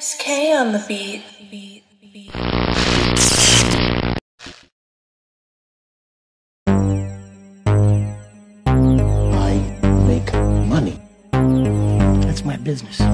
SK on the beat. I make money. That's my business.